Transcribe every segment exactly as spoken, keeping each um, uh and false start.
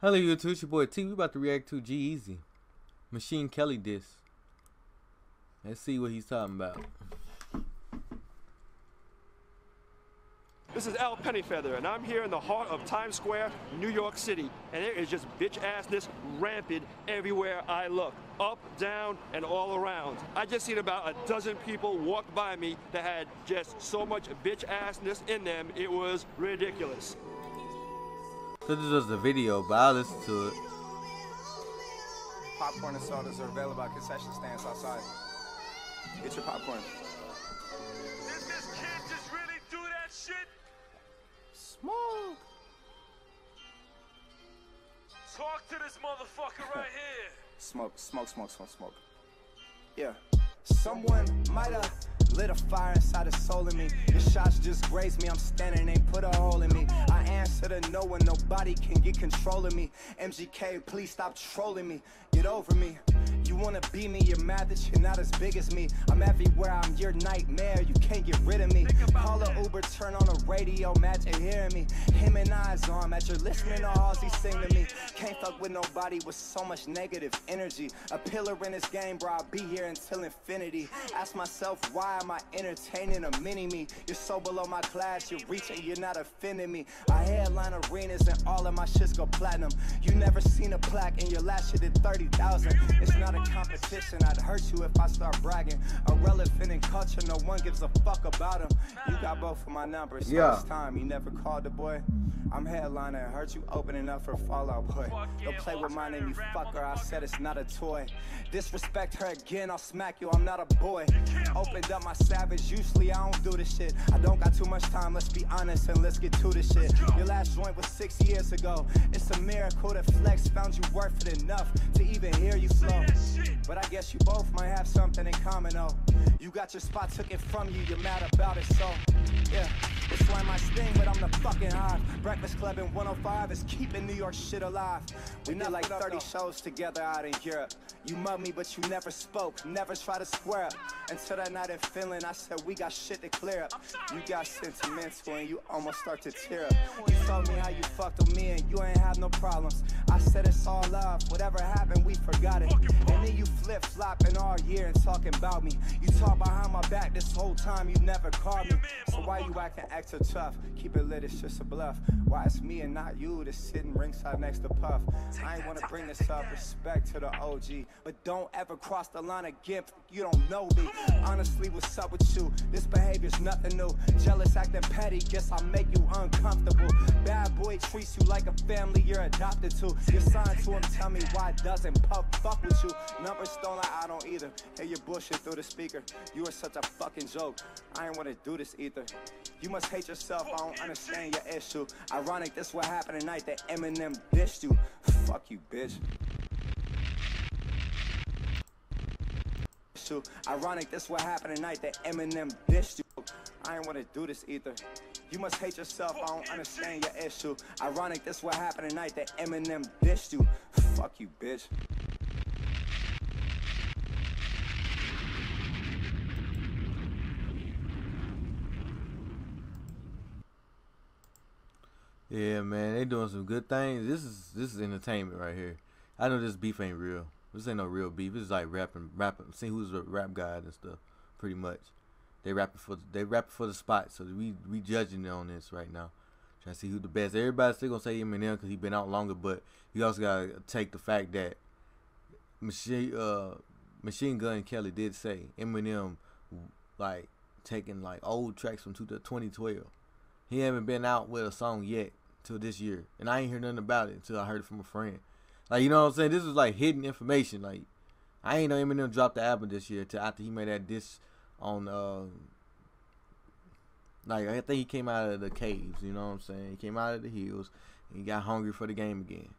Hello YouTube, it's your boy T. We about to react to G-Eazy Machine Kelly diss. Let's see what he's talking about. This is Al Pennyfeather, and I'm here in the heart of Times Square, New York City, and there is just bitch-assness rampant everywhere I look, up, down, and all around. I just seen about a dozen people walk by me that had just so much bitch-assness in them, it was ridiculous. So this was the video, but I'll listen to it. Popcorn and sodas are available at concession stands outside. Get your popcorn. Did this kid just really do that shit? Smoke. Talk to this motherfucker right here. Smoke, smoke, smoke, smoke, smoke. Yeah. Someone might have lit a fire inside the soul in me. Your shots just grazed me. I'm standing, they put a hole in me. I answer to no one, nobody can get control of me. M G K, please stop trolling me. Get over me. You wanna be me, you're mad that you're not as big as me. I'm everywhere, I'm your nightmare, you can't get rid of me. Call an Uber, turn on the radio, mad you're hearing me. Him and I's arm, at your listening to all he sing to me. Can't fuck with nobody with so much negative energy. A pillar in this game, bro, I'll be here until infinity. Ask myself, why am I entertaining a mini-me? You're so below my class, you're reaching, you're not offending me. I headline arenas and all of my shits go platinum. You never seen a plaque and your last shit did thirty thousand. It's not a competition, I'd hurt you if I start bragging. Irrelevant in culture, no one gives a fuck about him. You got both of my numbers, so yeah. It's time you never called the boy. I'm headliner, and hurt you opening up for Fallout Boy. Fuck don't yeah, play with my name, you fucker. I said it's not a toy. Disrespect her again, I'll smack you. I'm not a boy. Opened up my savage, usually I don't do this shit. I don't got too much time, let's be honest and let's get to this shit. Your last joint was six years ago. It's a miracle that Flex found you worth it enough to even hear you flow. But I guess you both might have something in common, though. You got your spot taken from you, you're mad about it, so yeah. It's why my sting, but I'm the fucking hive. Breakfast Club in one oh five is keeping New York shit alive. We did like thirty shows together out in Europe. You mugged me, but you never spoke, never try to square up. Until that night in Finland, I said we got shit to clear up. You got sentimental and you almost start to tear up. You told me how you fucked with me and you ain't have no problems. I said it's all love, whatever happened, we forgot it. And then you flip-flopping all year and talking about me. You talk behind my back this whole time, you never called me. So why you acting extra tough? Keep it lit, it's just a bluff. Why it's me and not you that's sitting ringside next to Puff? I ain't wanna bring this up, respect to the O G, but don't ever cross the line again, you don't know me. Honestly, what's up with you? This behavior's nothing new. Jealous, acting petty, guess I make you uncomfortable. Bad boy treats you like a family you're adopted to. You're signed to him, tell me why doesn't Puff fuck with you? Numbers don't lie, I don't either. Hear your bullshit through the speaker. You are such a fucking joke, I ain't wanna do this either. You must hate yourself, I don't understand your issue. Ironic, this what happened tonight that Eminem dissed you. Fuck you, bitch. Ironic, this what happened tonight that Eminem dissed you. I ain't wanna do this either. You must hate yourself, I don't understand your issue. Ironic, this what happened tonight that Eminem dissed you. Fuck you, bitch. Yeah, man, they doing some good things. This is this is entertainment right here. I know this beef ain't real. This ain't no real beef. It's like rapping, rapping. See who's a rap god and stuff. Pretty much, they rapping for they rapping for the spot. So we we judging on this right now. Trying to see who the best. Everybody's still gonna say Eminem because he been out longer, but you also gotta take the fact that Machine uh Machine Gun Kelly did say Eminem like taking like old tracks from twenty twelve. He haven't been out with a song yet till this year, and I ain't heard nothing about it until I heard it from a friend. Like, you know what I'm saying? This is like hidden information. Like, I ain't know Eminem dropped the album this year till after he made that diss on uh like I think he came out of the caves, you know what I'm saying? He came out of the hills and he got hungry for the game again.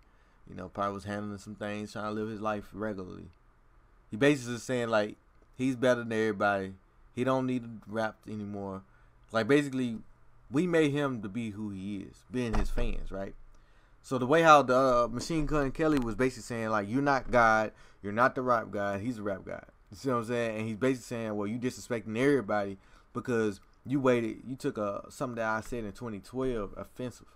You know, probably was handling some things, trying to live his life regularly. He basically saying like he's better than everybody. He don't need to rap anymore. Like basically we made him to be who he is, being his fans, right? So the way how the uh, Machine Gun Kelly was basically saying, like, you're not God, you're not the rap God, he's a rap God. You see what I'm saying? And he's basically saying, well, you disrespecting everybody because you waited, you took a, something that I said in twenty twelve offensive.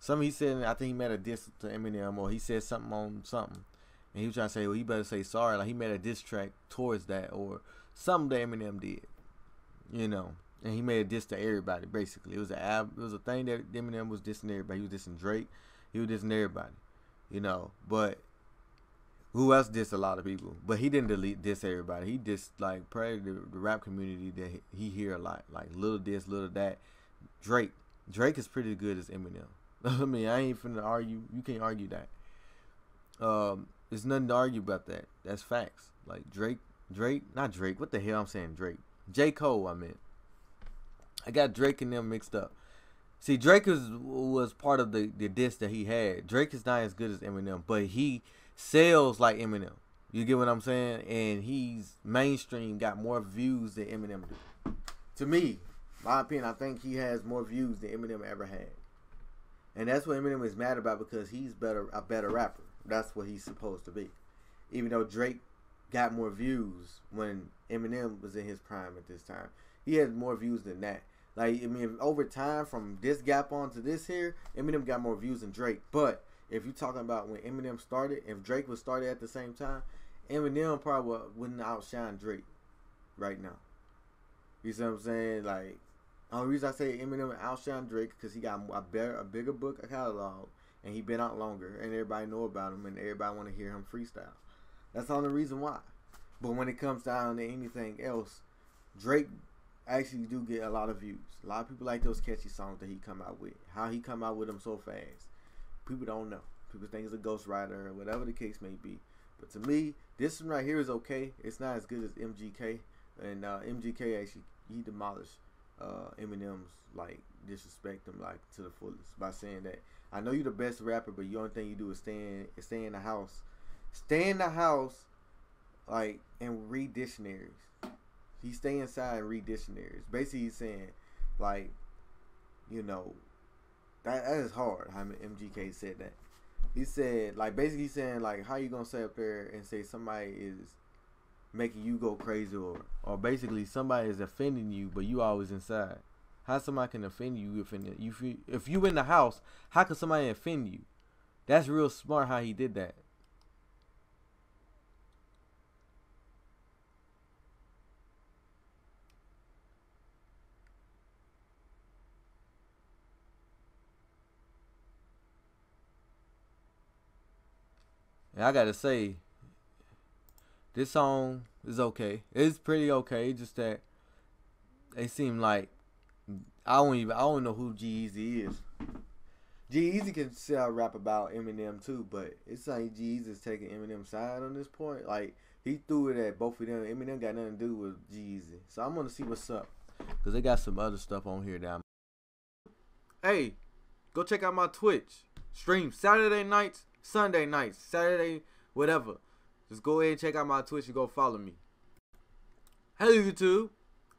Something he said, I think he made a diss to Eminem, or he said something on something. And he was trying to say, well, you better say sorry. Like, he made a diss track towards that or something that Eminem did, you know. And he made a diss to everybody, basically. It was a, it was a thing that Eminem was dissing everybody. He was dissing Drake. He was dissing everybody, you know. But who else dissed a lot of people? But he didn't delete diss everybody. He dissed, like, probably the, the rap community that he hear a lot. Like, little this, little that. Drake. Drake is pretty good as Eminem. I mean, I ain't finna argue. You can't argue that. Um, there's nothing to argue about that. That's facts. Like, Drake. Drake. Not Drake. What the hell I'm saying? Drake. J. Cole, I meant. I got Drake and them mixed up. See, Drake is, was part of the, the diss that he had. Drake is not as good as Eminem, but he sells like Eminem. You get what I'm saying? And he's mainstream, got more views than Eminem do. To me, my opinion, I think he has more views than Eminem ever had. And that's what Eminem is mad about, because he's better a better rapper. That's what he's supposed to be. Even though Drake got more views when Eminem was in his prime at this time. He had more views than that. Like, I mean, over time, from this gap on to this here, Eminem got more views than Drake. But if you're talking about when Eminem started, if Drake was started at the same time, Eminem probably wouldn't outshine Drake right now. You see what I'm saying? Like, the only reason I say Eminem outshine Drake because he got a better, a bigger book, a catalog, and he been out longer, and everybody know about him, and everybody want to hear him freestyle. That's the only reason why. But when it comes down to anything else, Drake actually do get a lot of views. A lot of people like those catchy songs that he come out with. How he come out with them so fast, people don't know. People think it's a ghostwriter or whatever the case may be. But to me, this one right here is okay. It's not as good as M G K. And uh, M G K actually, he demolished uh, Eminem's, like, disrespect him, like, to the fullest by saying that, I know you're the best rapper, but the only thing you do is stay in, is stay in the house. Stay in the house, like, and read dictionaries. He stay inside and read dictionaries. Basically, he's saying, like, you know, that, that is hard. How I mean, M G K said that. He said, like, basically saying, like, how you gonna sit up there and say somebody is making you go crazy, or, or basically somebody is offending you, but you always inside. How somebody can offend you if in the, if you if you in the house? How can somebody offend you? That's real smart how he did that. And I gotta say, this song is okay. It's pretty okay. Just that they seem like I don't even I don't know who G-Eazy is. G-Eazy can sell rap about Eminem too, but it's like G-Eazy is taking Eminem's side on this point. Like, he threw it at both of them. Eminem got nothing to do with G-Eazy. So I'm gonna see what's up, cause they got some other stuff on here down. Hey, go check out my Twitch stream Saturday nights. Sunday nights, Saturday, whatever. Just go ahead and check out my Twitch and go follow me. Hello, YouTube.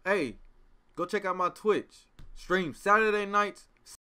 Hey, go check out my Twitch. Stream Saturday nights,